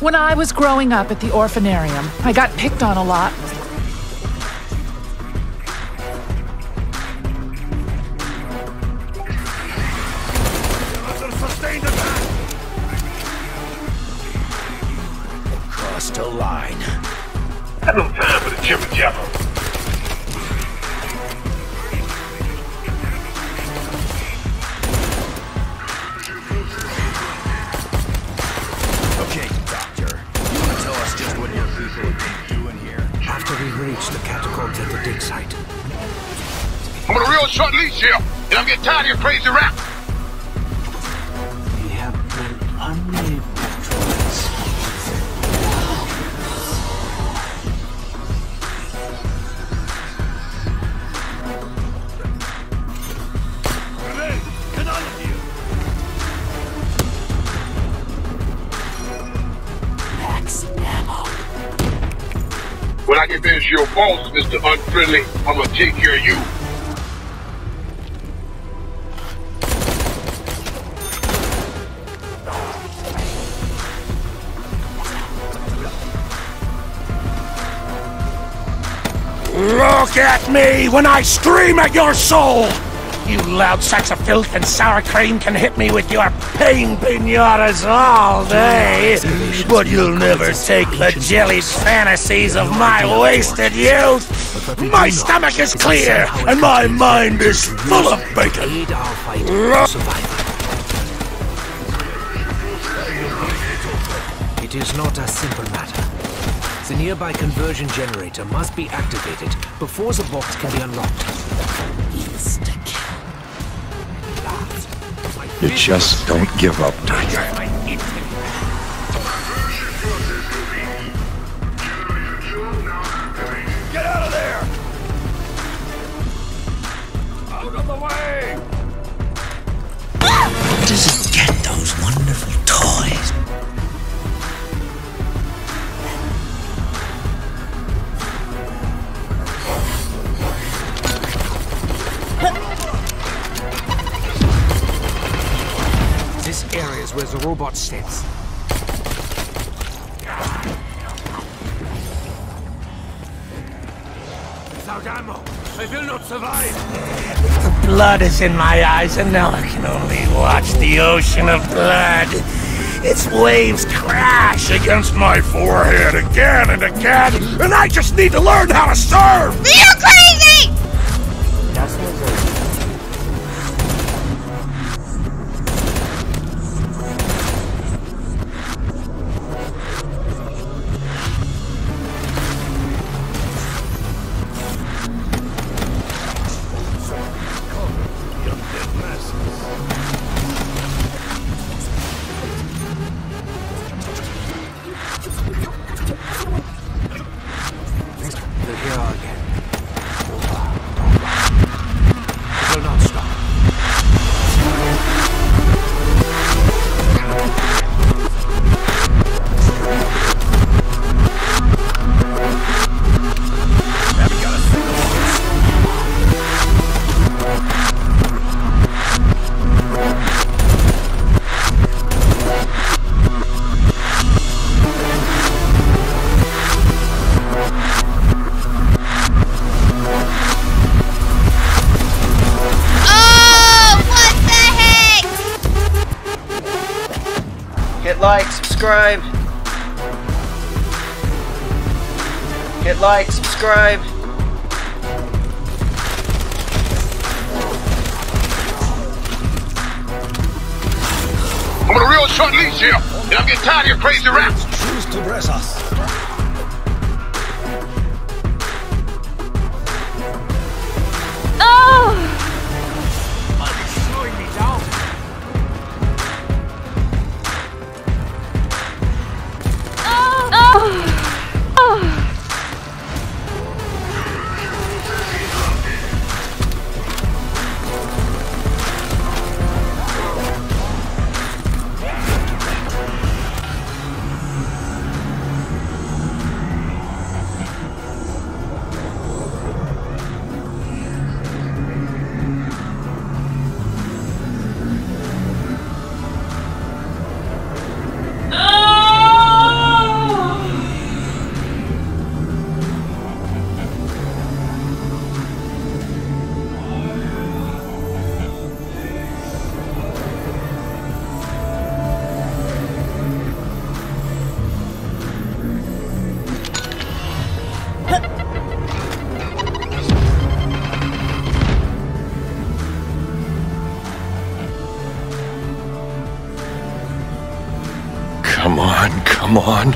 When I was growing up at the orphanarium, I got picked on a lot. Crossed a line. I don't time for the jibber-jabber. The catacombs at the dig site. I'm on a real short leash here, and I'm getting tired of your crazy rap. We have been unmade patrols. Max ammo. When I get finished your boss, Mr. Unfriendly, I'm gonna take care of you. Look at me when I scream at your soul! You loud sacks of filth and sour cream can hit me with your pain pinatas all day, but you'll never take the jellied fantasies of my wasted youth. My stomach is clear, and my mind is full of bacon. It is not a simple matter. The nearby conversion generator must be activated before the box can be unlocked. You just don't give up, do you? Get out of there! Out of the way! Who doesn't get those wonderful toys? Areas where the robot sits. Without ammo, I will not survive. The blood is in my eyes, and now I can only watch the ocean of blood. Its waves crash against my forehead again and again, and I just need to learn how to surf. You're crazy! That's what. Hit like, subscribe. I'm on a real short leash here, and I'm getting tired of your crazy raps. Choose to bless us. Oh! Come on, come on.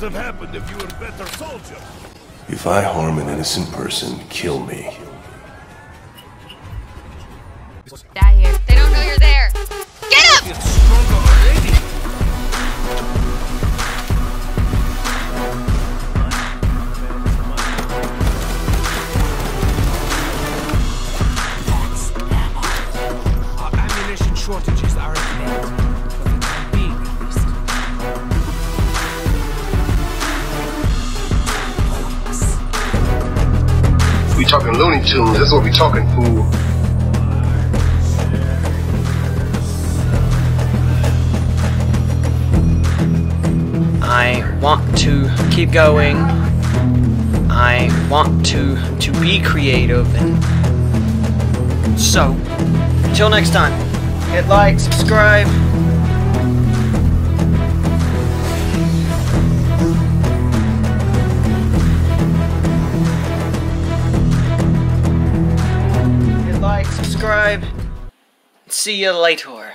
Have happened if you were a better soldier. If I harm an innocent person, kill me. Die here. They don't know you're there. Get up! It's stronger already. Our ammunition shortages are immense. We talking Looney Tunes, that's what we talking, fool. I want to keep going. I want to be creative. And so, until next time, hit like, subscribe. See you later.